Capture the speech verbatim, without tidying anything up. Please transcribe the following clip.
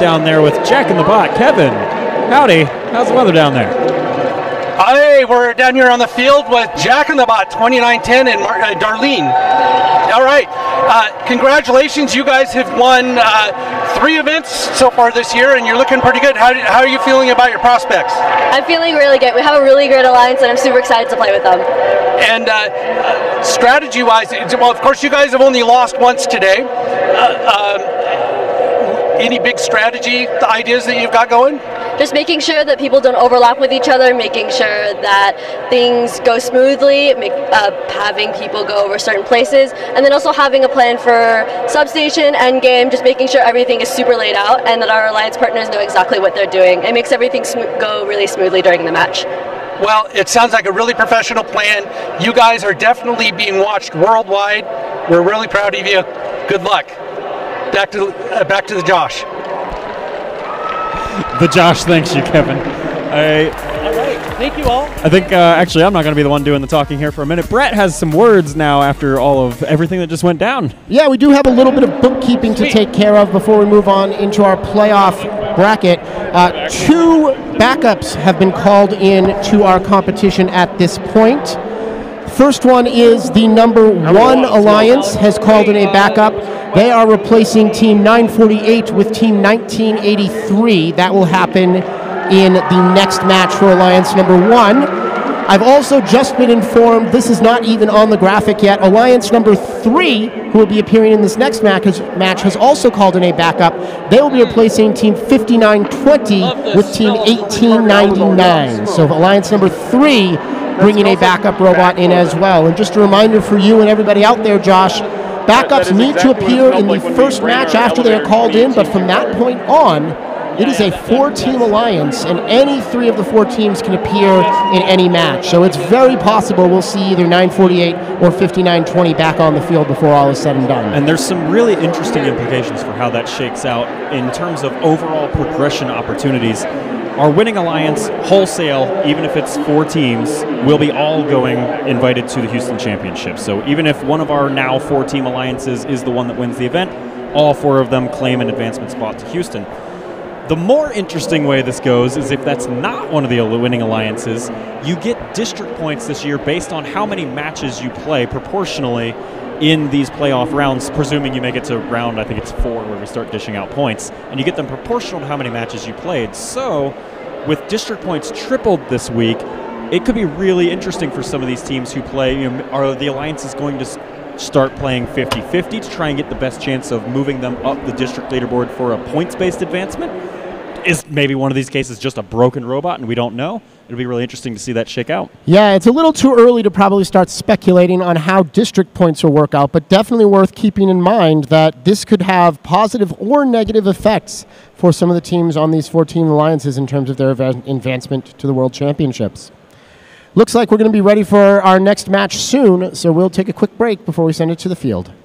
Down there with Jack in the Bot. Kevin, howdy, how's the weather down there? Hey, we're down here on the field with Jack in the Bot, twenty-nine ten, and Mar uh, Darlene. All right, uh, congratulations, you guys have won uh, three events so far this year, and you're looking pretty good. How, do, how are you feeling about your prospects? I'm feeling really good. We have a really great alliance, and I'm super excited to play with them. And uh, strategy-wise, well, of course, you guys have only lost once today. Uh, um, Any big strategy ideas that you've got going? Just making sure that people don't overlap with each other, making sure that things go smoothly, make, uh, having people go over certain places, and then also having a plan for substation, end game, just making sure everything is super laid out and that our alliance partners know exactly what they're doing. It makes everything go really smoothly during the match. Well, it sounds like a really professional plan. You guys are definitely being watched worldwide. We're really proud of you. Good luck. Back to uh, back to the Josh. The Josh thanks you, Kevin. I, all right, thank you all. I think uh, actually I'm not going to be the one doing the talking here for a minute. Brett has some words now after all of everything that just went down. Yeah, we do have a little bit of bookkeeping to take care of before we move on into our playoff bracket. Uh, two backups have been called in to our competition at this point. First one is the number one alliance has called in a backup. They are replacing team nine forty-eight with team nineteen eighty-three. That will happen in the next match for alliance number one. I've also just been informed, this is not even on the graphic yet, alliance number three, who will be appearing in this next match, match has also called in a backup. They will be replacing team fifty-nine twenty with team eighteen ninety-nine. So alliance number three bringing a backup robot in as well. And just a reminder for you and everybody out there, Josh, backups need to appear in the first match after they are called in, but from that point on, it is a four-team alliance, and any three of the four teams can appear in any match. So it's very possible we'll see either nine forty-eight or fifty-nine twenty back on the field before all is said and done. And there's some really interesting implications for how that shakes out in terms of overall progression opportunities. Our winning alliance, wholesale, even if it's four teams, will be all going invited to the Houston Championship. So even if one of our now four-team alliances is the one that wins the event, all four of them claim an advancement spot to Houston. The more interesting way this goes is if that's not one of the winning alliances, you get district points this year based on how many matches you play proportionally in these playoff rounds, presuming you make it to round, I think it's four, where we start dishing out points, and you get them proportional to how many matches you played. So with district points tripled this week, it could be really interesting for some of these teams who play, you know, are the alliances going to start playing fifty fifty to try and get the best chance of moving them up the district leaderboard for a points-based advancement? Is maybe one of these cases just a broken robot and we don't know? It'll be really interesting to see that shake out. Yeah, it's a little too early to probably start speculating on how district points will work out, but definitely worth keeping in mind that this could have positive or negative effects for some of the teams on these four-team alliances in terms of their advancement to the World Championships. Looks like we're going to be ready for our next match soon, so we'll take a quick break before we send it to the field.